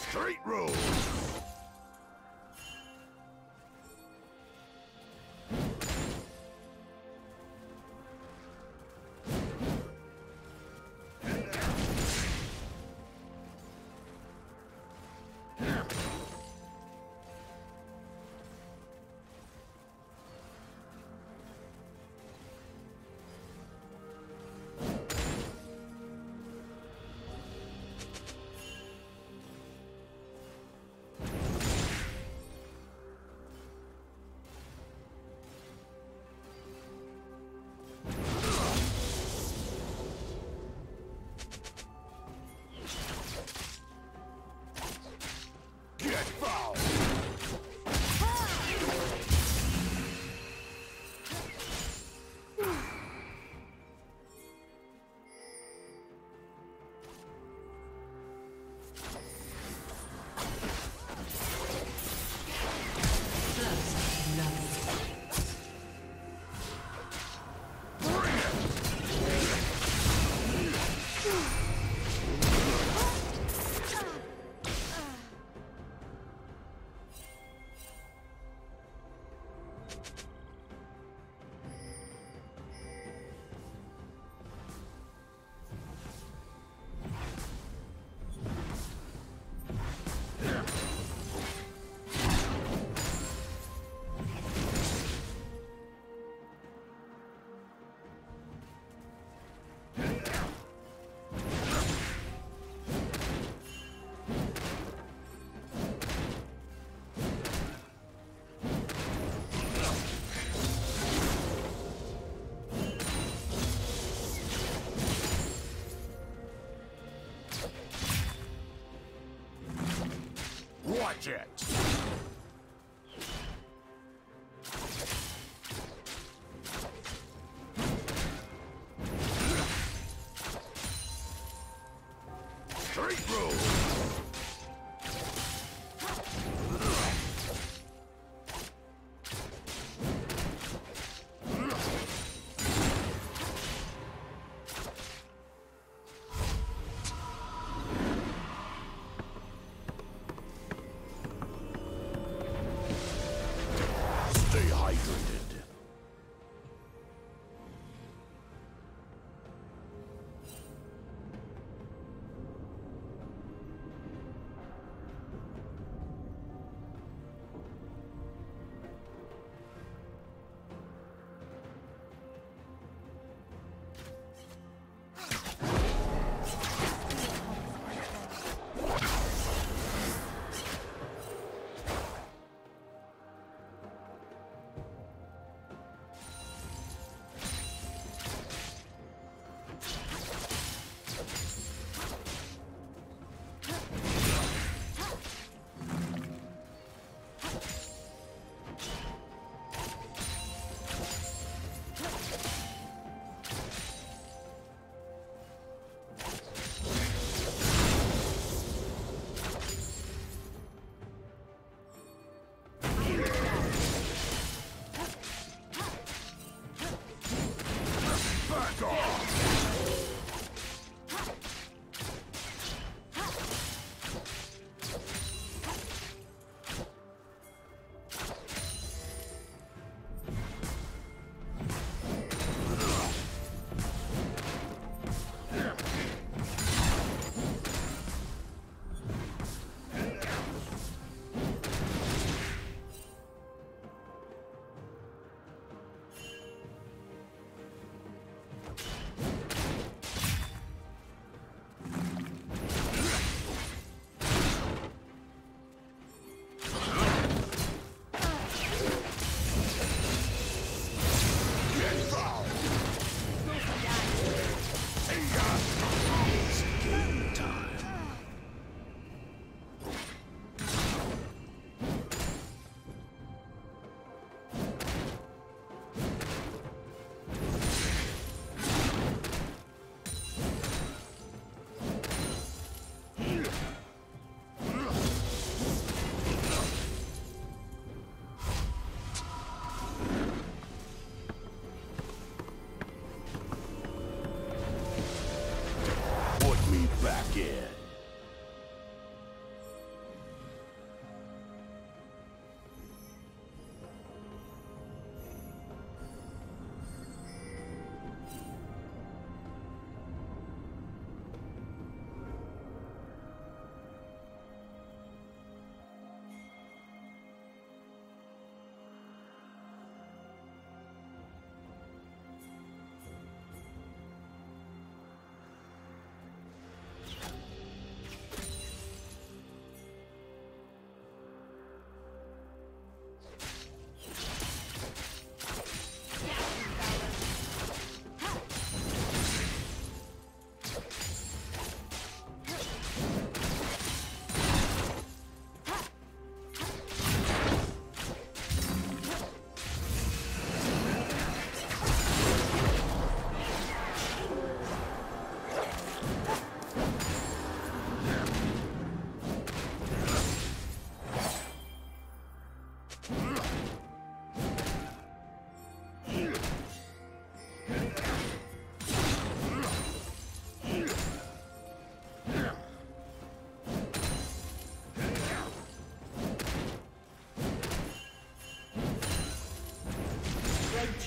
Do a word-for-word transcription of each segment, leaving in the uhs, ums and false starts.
Straight road. Watch it. Straight road.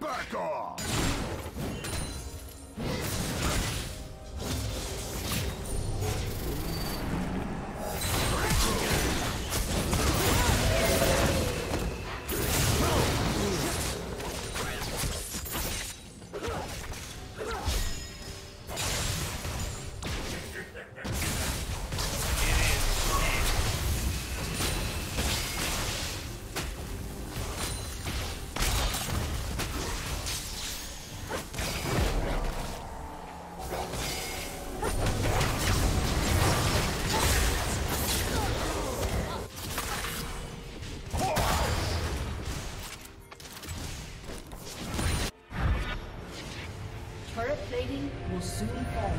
Back off! Will soon fall.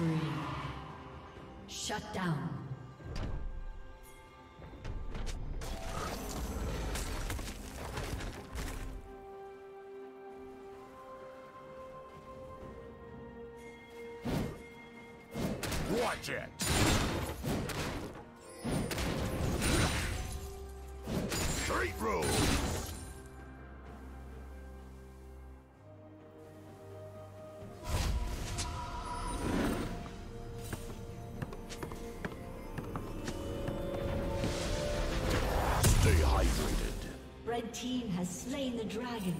spree. Shut down. Watch it! Street rules! Red team has slain the dragon.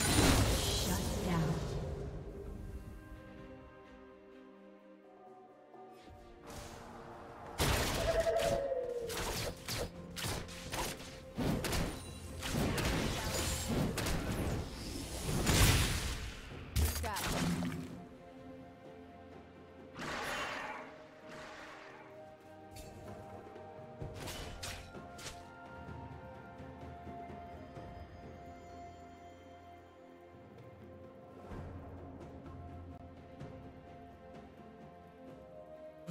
Shut down.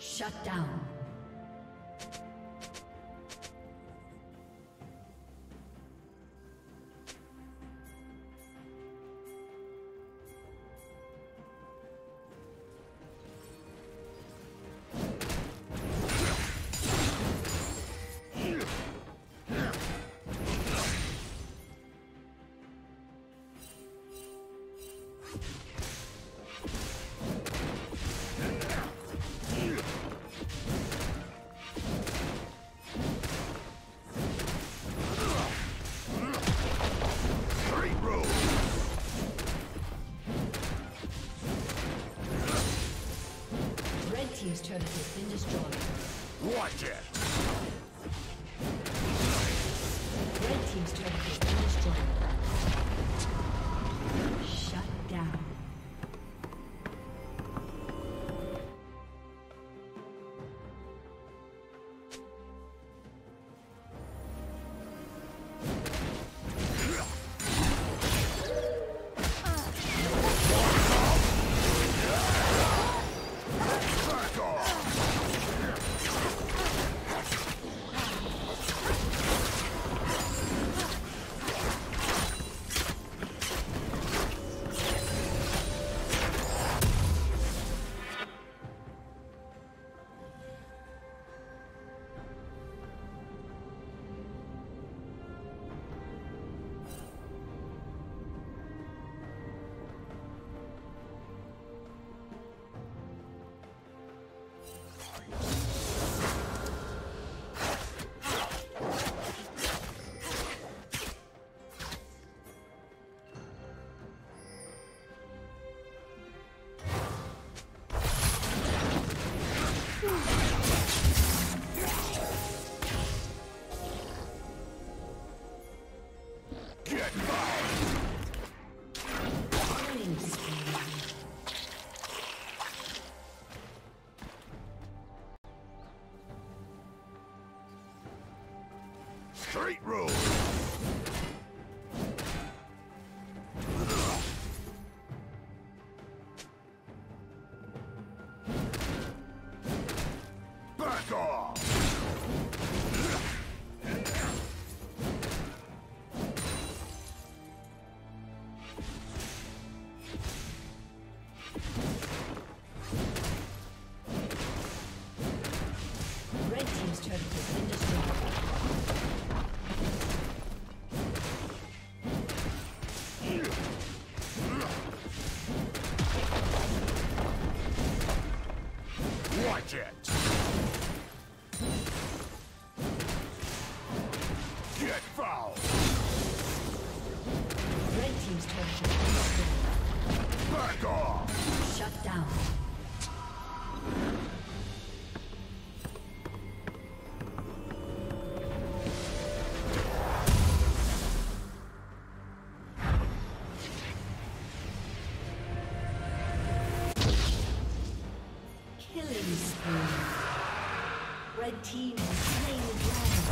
Shut down. His turret has been destroyed. Watch it! Red team's turret has been destroyed. Shut down. Street rules! project. Get fouled. Red team's turret has been destroyed. Back off. Shut down. Team has slain the dragon.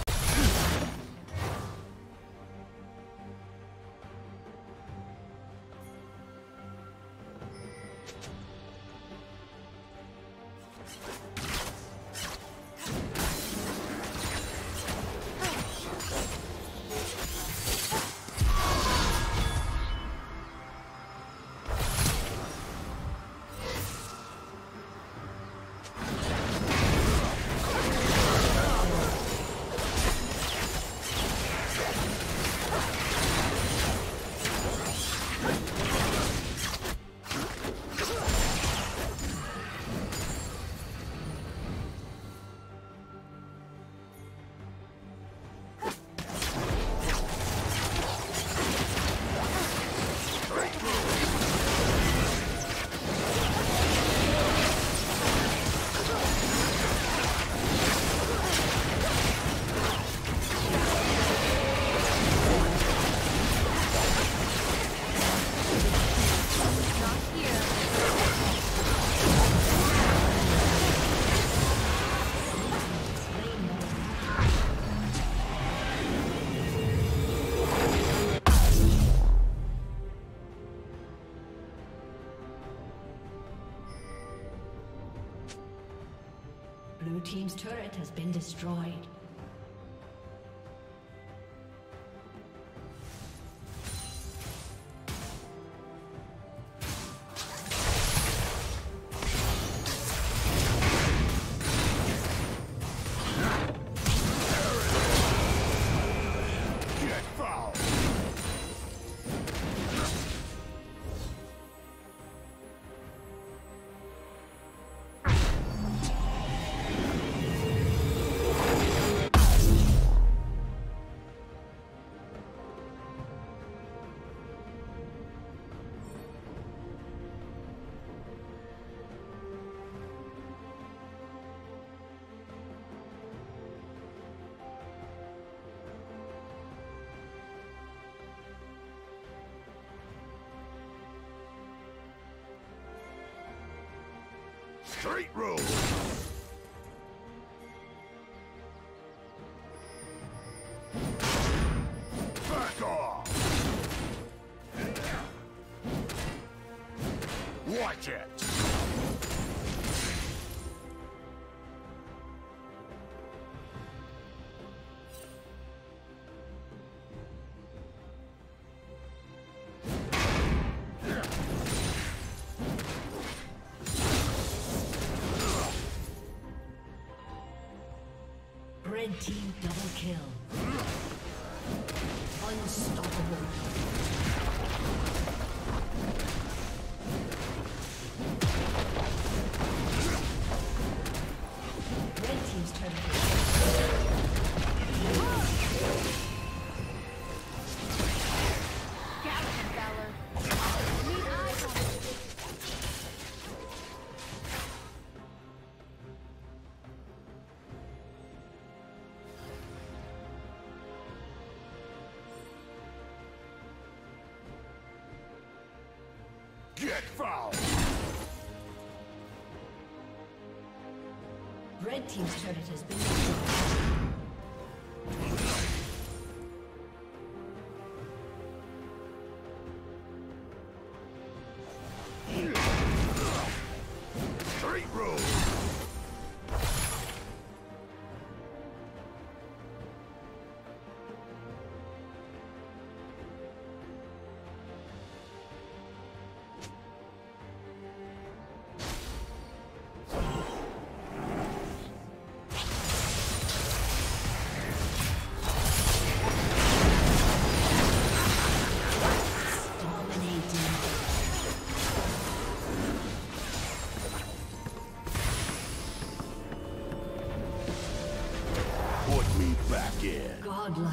Blue team's turret has been destroyed. Straight road! Back off! Watch it! Red team double kill. Unstoppable. Get fouled! Red team's turret has been destroyed. Straight road! again. Godlike.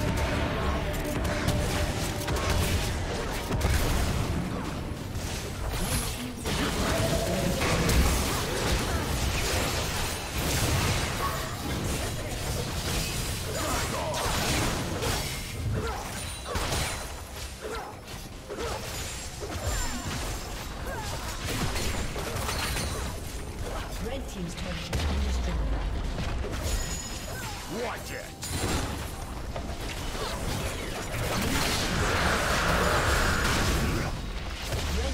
Watch it!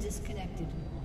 Disconnected.